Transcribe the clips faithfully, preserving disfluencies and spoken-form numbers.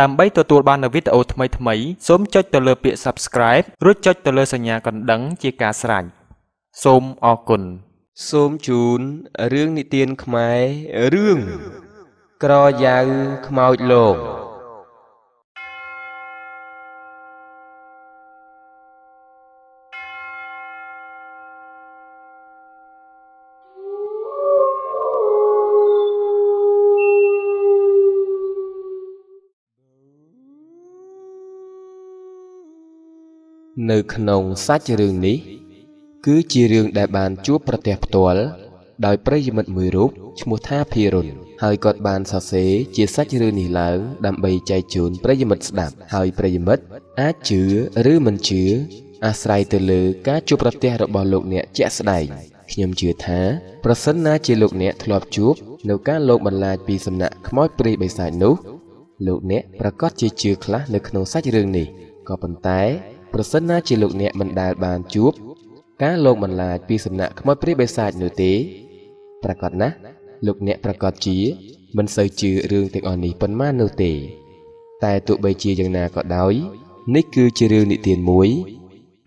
ដើម្បី ទទួល បាន នៅ វីដេអូ ថ្មី ថ្មី សូម ចុច ទៅ លើ ពាក្យ Subscribe រួច ចុច ទៅ លើ សញ្ញា កណ្ដឹង ជា ការ ស្រាញ់ សូម អរគុណ សូម ជូន រឿង និទាន ខ្មែរ រឿង ក្រ យ៉ាវ ខ្មោច លោក នៅក្នុងសាច់រឿងនេះគឺជារឿងដែលបានជួបប្រទះផ្ទាល់ដោយប្រិយមិត្តមួយរូបឈ្មោះថាភិរុន ប្រសិនណាជាលោកអ្នកមិនដែលបានជួបការលោកមិនឡាយពីសំណាក់ខ្មោចព្រាយបិសាចនោះទេប្រកាសណាលោកអ្នកប្រកាសជាមិនសូវជារឿងទាំងអស់នេះប៉ុន្មាននោះទេតែទោះបីជាយ៉ាងណាក៏ដោយនេះគឺជារឿងនិទានមួយ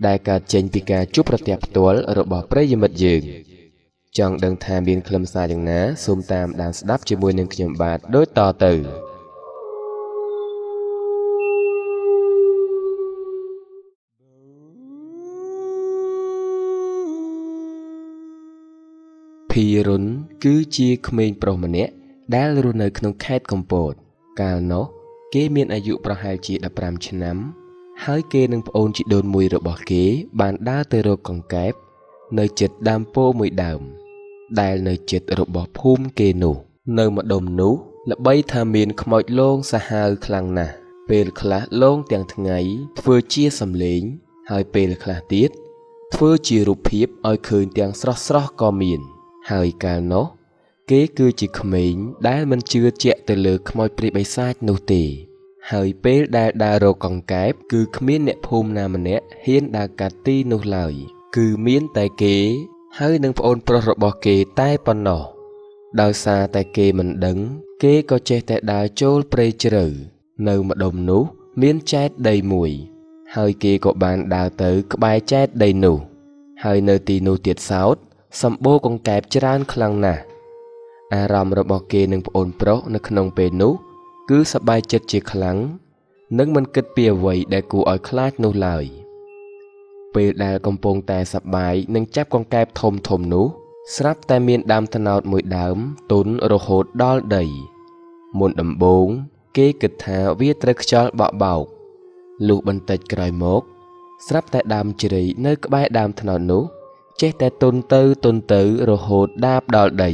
ដែលកើតចេញពីការជួបប្រទះផ្ទាល់របស់ប្រិយមិត្តយើងចង់ដឹងថាមានខ្លឹមសារយ៉ាងណាសូមតាមដានស្ដាប់ជាមួយនឹងខ្ញុំបាទដោយតទៅ ភិរុនគឺជាក្មេងប្រុសម្នាក់ដែលរស់នៅក្នុងខេត្តកំពតកាលនោះគេមានអាយុប្រហែលជា ដប់ប្រាំ ឆ្នាំហើយគេនឹងប្អូនជីដូនមួយរបស់គេបានដើរទៅរកកង្កែបនៅជិតដើមពោធិ៍មួយដើមដែលនៅជិតរបស់ភូមិគេនោះនៅម្ដុំនោះល្បីថាមានខ្មោចលងសាហាវខ្លាំងណាស់ពេលខ្លះលងទាំងថ្ងៃធ្វើជាសម្លេងហើយពេលខ្លះទៀតធ្វើជារូបភាពឲ្យឃើញទាំងស្រស់ៗក៏មាន ហើយកែនោះគេគឺជាក្មេងដែលមិនជឿជាក់ទៅលើខ្មោចព្រាយបិសាចនោះទេហើយពេលដែលដើររកកង្កែបគឺគ្មានអ្នកភូមិណាម្នាក់ហ៊ានដើរកាត់ទីនោះឡើយគឺមានតែគេហើយនិងប្អូនប្រុសរបស់គេតែប៉ុណ្ណោះដោយសារតែគេមិនដឹងគេក៏ចេះតែដើរចូលព្រៃជ្រៅនៅម្ដុំនោះមានចែកដីមួយហើយគេក៏បានដើរទៅក្បែរចែកដីនោះហើយនៅទីនោះទៀតសោត សម្បូរកង្កែបច្រើនខ្លាំងណាស់អារម្មណ៍របស់គេនឹងប្អូនប្រុសនៅក្នុងពេលនោះគឺសប្បាយចិត្តជាខ្លាំងនិងមិនគិតពីអ្វីដែលគួរឲ្យខ្លាចនោះឡើយពេលដែលកំពុងតែសប្បាយនឹងចាប់កង្កែបធំធំនោះស្រាប់តែមានដើមត្នោតមួយដើមទន់រហូតដល់ដីមុនដំបូងគេគិតថាវាត្រូវខ្យល់បក់បោកលោកបន្តិចក្រោយមកស្រាប់តែដើមជ្រៃនៅក្បែរដើមត្នោតនោះ ចេះតែទន់ទៅទន់ទៅរហូតដាបដល់ដី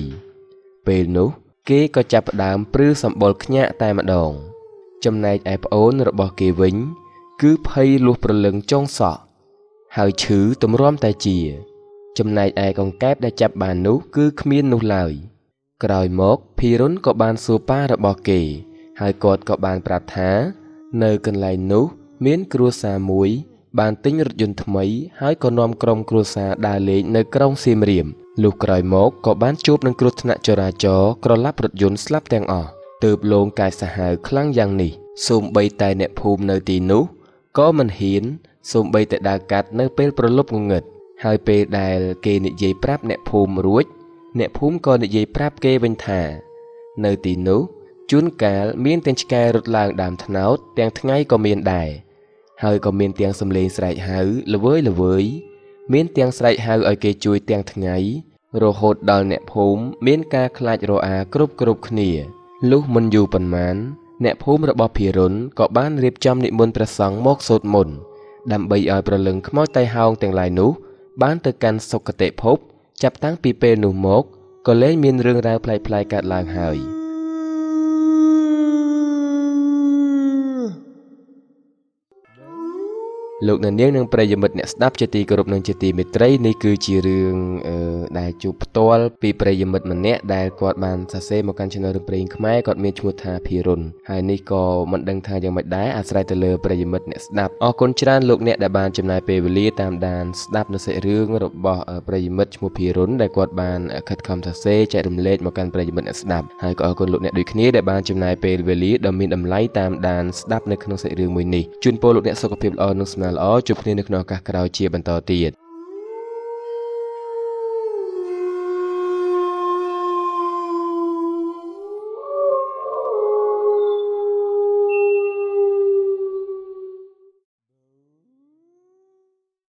ពេលនោះគេក៏ចាប់ផ្ដើមព្រឺសម្បុរខ្ញាក់តែម្ដងចំណែកឯប្អូនរបស់គេវិញគឺភ័យលុះប្រលឹងចុងសក់ហើយឈឺទម្រាំតែជាចំណែកឯកង្កែបដែលចាប់បាននោះគឺគ្មាននោះឡើយក្រោយមកភិរុនក៏បានសួរប៉ារបស់គេហើយគាត់ក៏បានប្រាប់ថា នៅកន្លែងនោះមានគ្រោះសាមួយបានទិញរថយន្តថ្មីហើយក៏នាំក្រុមគ្រួសារដើរលេងនៅក្រោមសៀមរាមលោកក្រោយមកក៏បានជួបនឹងគ្រោះថ្នាក់ចរាចរណ៍ក្រឡាប់រថយន្តស្លាប់ទាំងអស់ទើបលោកកាយសាហាវខ្លាំងយ៉ាងនេះសូមបីតែអ្នកភូមិនៅទីនោះក៏មិនហ៊ានសូមបីតែដើរកាត់នៅពេលព្រលប់ងងឹតហើយពេលដែលគេនិយាយប្រាប់អ្នកភូមិរួចអ្នកភូមិក៏និយាយប្រាប់គេវិញថានៅទីនោះជួនកាលមានទាំងឆ្កែរត់ឡើងដើមថ្នោតទាំងថ្ងៃក៏មានដែរហើយក៏មានទាំងសម្លេងស្រែកហៅល្វើយល្វើយ មានទាំងស្រែកហៅឲ្យគេជួយទាំងថ្ងៃរហូតដល់អ្នកភូមិមានការខ្លាចរអាគ្រប់គ្រប់គ្នាលុះមិនយូរប៉ុន្មានអ្នកភូមិរបស់ភិរុនក៏បានរៀបចំនិមន្តព្រះសង្ឃមកសូត្រមន្តដើម្បីឲ្យប្រលឹងខ្មោចទៅហោងទាំងឡាយនោះបានទៅកាន់សុគតិភពចាប់តាំងពីពេលនោះមកក៏លែងមានរឿងរ៉ាវប្លែកៗកើតឡើងហើយ លោកអ្នកប្រកាសជាមិនដឹងថាភិរុននឹងធ្វើអ្វីនឹងប្អូនរបស់គេនៅពេលព្រលប់នោះឡើយ Look nâng niêng nâng prey yamut nest snap chitty group nâng chitty mitray niku chirung đại chup toal pi prey yamut manet đại quạt man sase một căn channel prey khmai quạt miệt chmut ha pirun hai nico mận đăng thang yamut đại asrai tele prey yamut nest snap o con chran look net đại ban chấm nai pe vili tam dan snap nâng sẽ rương group bỏ prey yamut chmut pirun đại quạt man khát kham sase chạy đầm lết một căn prey yamut nest snap hai o con look net đối khné đại ban chấm nai pe vili đầm miệt đầm lái tam dan snap nâng sẽ rương mùi nỉ chun po look net sọc phim o nâng อ๋อจุดนี้นึกนอกกะกระดาษเชียบรรทอตีด